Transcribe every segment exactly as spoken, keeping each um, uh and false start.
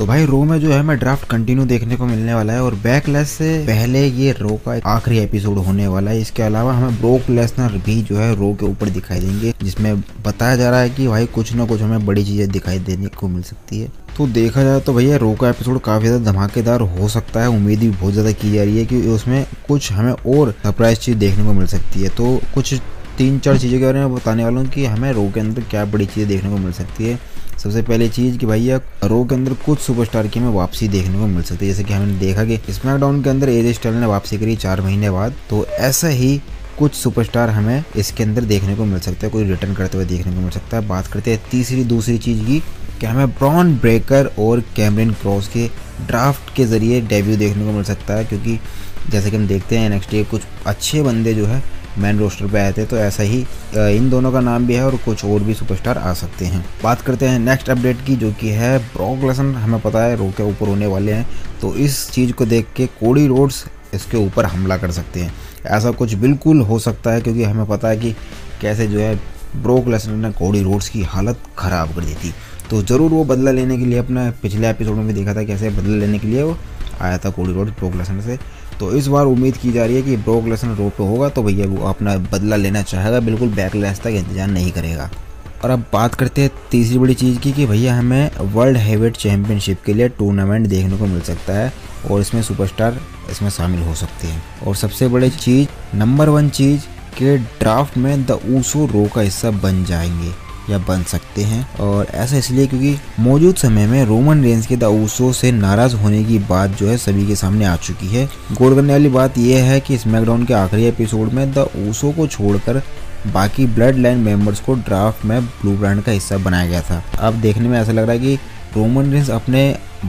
तो भाई रो में जो है मैं ड्राफ्ट कंटिन्यू देखने को मिलने वाला है और बैकलेस से पहले ये रो का आखिरी एपिसोड होने वाला है। इसके अलावा हमें ब्रॉक लेसनर भी जो है रो के ऊपर दिखाई देंगे, जिसमें बताया जा रहा है कि भाई कुछ ना कुछ हमें बड़ी चीजें दिखाई देने को मिल सकती है। तो देखा जाए तो भैया रो का एपिसोड काफी ज्यादा धमाकेदार हो सकता है, उम्मीद भी बहुत ज्यादा की जा रही है कि उसमें कुछ हमें और सरप्राइज चीज देखने को मिल सकती है। तो कुछ तीन चार चीज़ों के बारे में बताने वाला हूँ कि हमें रो के अंदर क्या बड़ी चीज़ें देखने को मिल सकती है। सबसे पहली चीज़ कि भैया रो के अंदर कुछ सुपरस्टार की हमें वापसी देखने को मिल सकती है, जैसे कि हमने देखा कि स्मैकडाउन के अंदर एजे स्टाइल ने वापसी करी चार महीने बाद। तो ऐसा ही कुछ सुपरस्टार हमें इसके अंदर देखने को मिल सकता है, कोई रिटर्न करते हुए देखने को मिल सकता है। बात करते हैं तीसरी दूसरी चीज़ की कि हमें ब्रॉन ब्रेकर और कैमरिन क्रॉस के ड्राफ्ट के ज़रिए डेब्यू देखने को मिल सकता है, क्योंकि जैसे कि हम देखते हैं नेक्स्ट डे कुछ अच्छे बंदे जो है मैन रोस्टर पे आए थे। तो ऐसा ही इन दोनों का नाम भी है और कुछ और भी सुपरस्टार आ सकते हैं। बात करते हैं नेक्स्ट अपडेट की, जो कि है ब्रॉक लेसनर हमें पता है रो के ऊपर होने वाले हैं। तो इस चीज़ को देख के कोडी रोड्स इसके ऊपर हमला कर सकते हैं, ऐसा कुछ बिल्कुल हो सकता है, क्योंकि हमें पता है कि कैसे जो है ब्रॉक लेसनर ने कोडी रोड्स की हालत ख़राब कर दी थी। तो ज़रूर वो बदला लेने के लिए, अपने पिछले एपिसोड में भी देखा था कैसे बदला लेने के लिए वो आया था कोडी रोड्स ब्रॉक लेसनर से। तो इस बार उम्मीद की जा रही है कि ब्रॉक लेसनर रो पे होगा तो भैया वो अपना बदला लेना चाहेगा, बिल्कुल बैकलैश तक इंतजार नहीं करेगा। और अब बात करते हैं तीसरी बड़ी चीज़ की कि भैया हमें वर्ल्ड हेवीवेट चैंपियनशिप के लिए टूर्नामेंट देखने को मिल सकता है और इसमें सुपरस्टार इसमें शामिल हो सकते हैं। और सबसे बड़ी चीज़ नंबर वन चीज़ के ड्राफ्ट में द ऊसो रो का हिस्सा बन जाएंगे या बन सकते हैं, और ऐसा इसलिए क्योंकि मौजूद समय में रोमन रेंज के द ऊसो से नाराज होने की बात जो है सभी के सामने आ चुकी है। गौर करने वाली बात यह है कि स्मैकडाउन के आखिरी एपिसोड में द ऊसो को छोड़कर बाकी ब्लड लाइन मेंबर्स को ड्राफ्ट में ब्लू ब्रांड का हिस्सा बनाया गया था। अब देखने में ऐसा लग रहा है कि रोमन रेंज अपने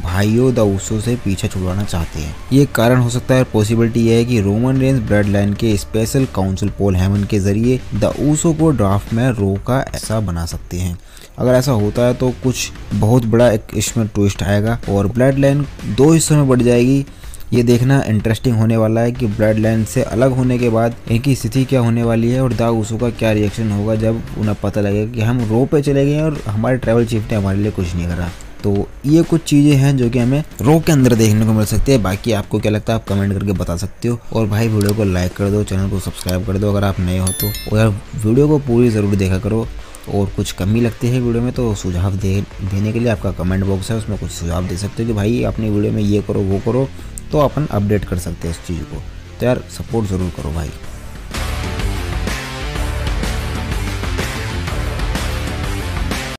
भाइयों द ऊसो से पीछे छुड़वाना चाहते हैं। ये कारण हो सकता है। पॉसिबिलिटी यह है कि रोमन रेंज ब्लड लाइन के स्पेशल काउंसिल पॉल हेमन के जरिए द ऊसो को ड्राफ्ट में रो का ऐसा बना सकते हैं। अगर ऐसा होता है तो कुछ बहुत बड़ा एक इसमें ट्विस्ट आएगा और ब्लड लाइन दो हिस्सों में बढ़ जाएगी। ये देखना इंटरेस्टिंग होने वाला है कि ब्लड लाइन से अलग होने के बाद इनकी स्थिति क्या होने वाली है और द ऊसो का क्या रिएक्शन होगा जब उन्हें पता लगेगा कि हम रो पे चले गए और हमारे ट्रैवल चीफ ने हमारे लिए कुछ नहीं करा। तो ये कुछ चीज़ें हैं जो कि हमें रो के अंदर देखने को मिल सकती है। बाकी आपको क्या लगता है आप कमेंट करके बता सकते हो, और भाई वीडियो को लाइक कर दो, चैनल को सब्सक्राइब कर दो अगर आप नए हो तो, और वीडियो को पूरी ज़रूर देखा करो। और कुछ कमी लगती है वीडियो में तो सुझाव दे देने के लिए आपका कमेंट बॉक्स है, उसमें कुछ सुझाव दे सकते हो कि भाई अपनी वीडियो में ये करो वो करो, तो अपन अपडेट कर सकते हैं इस चीज़ को। तो यार सपोर्ट ज़रूर करो भाई।